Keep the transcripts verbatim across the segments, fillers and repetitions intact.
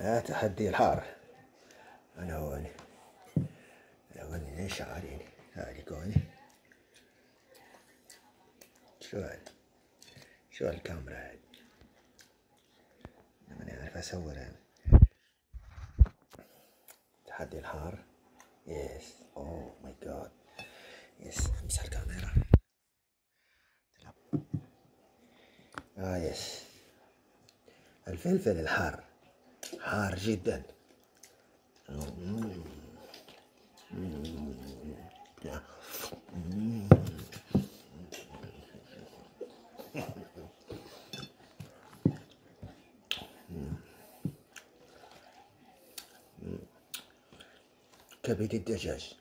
آه تحدي الحارة. أنا هوني أنا هوني ليش عاريني هاديك هوني. شو هاد؟ شو هالكاميرا هاد؟ أنا ماني عارف أصور هاد. تحدي الحار. يس أوه ماي جاد. يس امسح الكاميرا. تلعب. آه يس. الفلفل الحار حار جدا. كبد الدجاج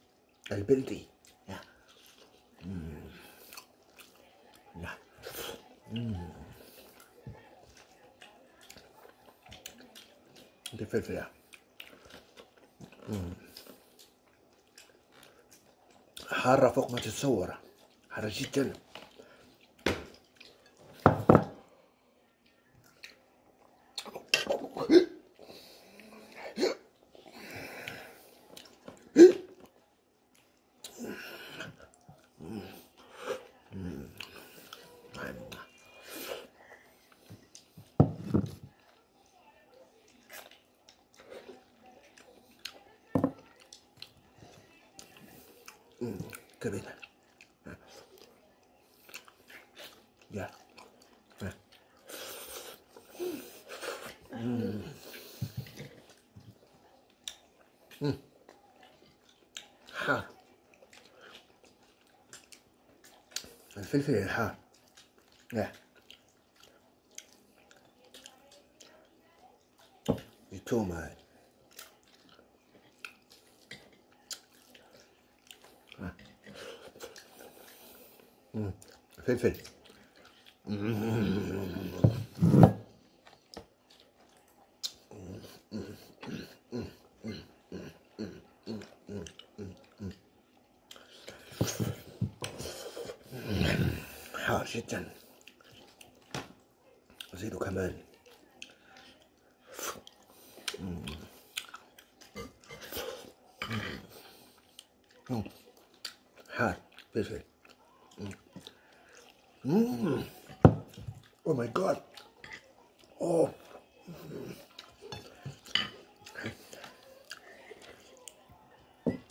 البلدي. الفلفلة حارة فوق ما تتصور، حارة جدا. كبيرة يا حار الفلفل الحار يا التومة فلفل. حار جدا. أزيده كمان. حار فلفل. Mm. Oh my god. Oh.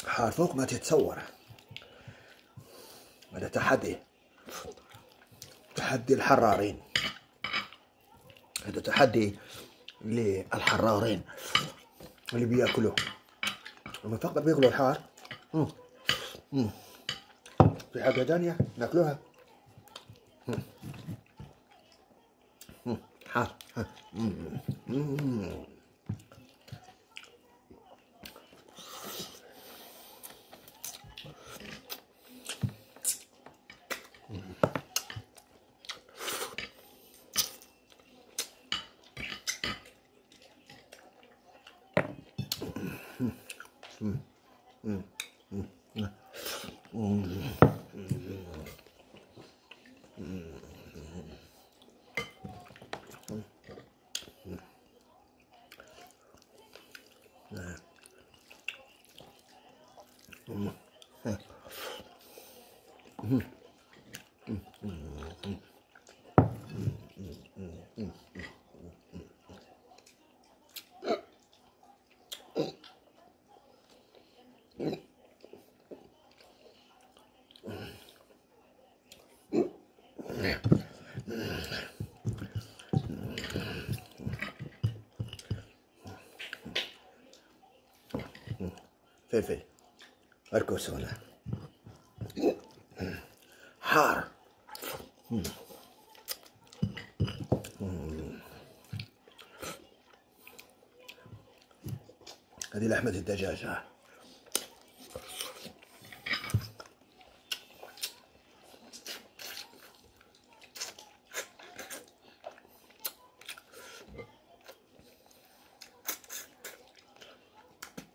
حار فوق ما تتصور. هذا تحدي. تحدي الحرارين. هذا تحدي للحرارين اللي بياكلوه. هم فقط بياكلوا الحار. Mm. Mm. في حاجة ثانية ناكلوها. حار فلفل أركوس هنا حار هذه لحمة الدجاج.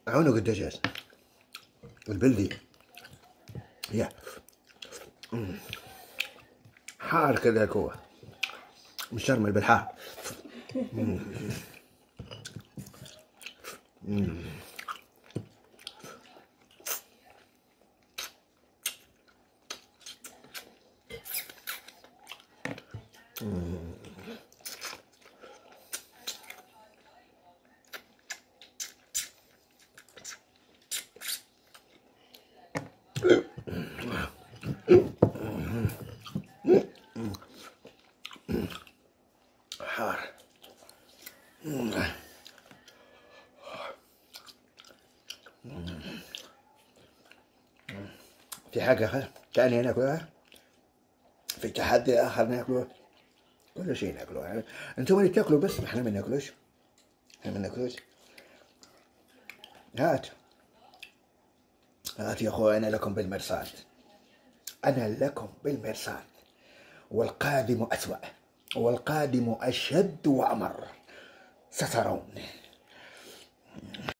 عنق الدجاج البلدي يا حار كذا هو مشرمل بالحار. 음. 음. في حاجة تانية ناكلها، في تحدي آخر ناكله، كل شيء ناكله يعني. أنتم اللي تاكلوا بس، إحنا ما ناكلوش، إحنا ما ناكلوش. هات هات يا أخوي، أنا لكم بالمرصاد، أنا لكم بالمرصاد، والقادم أسوأ والقادم أشد وأمر، سترون.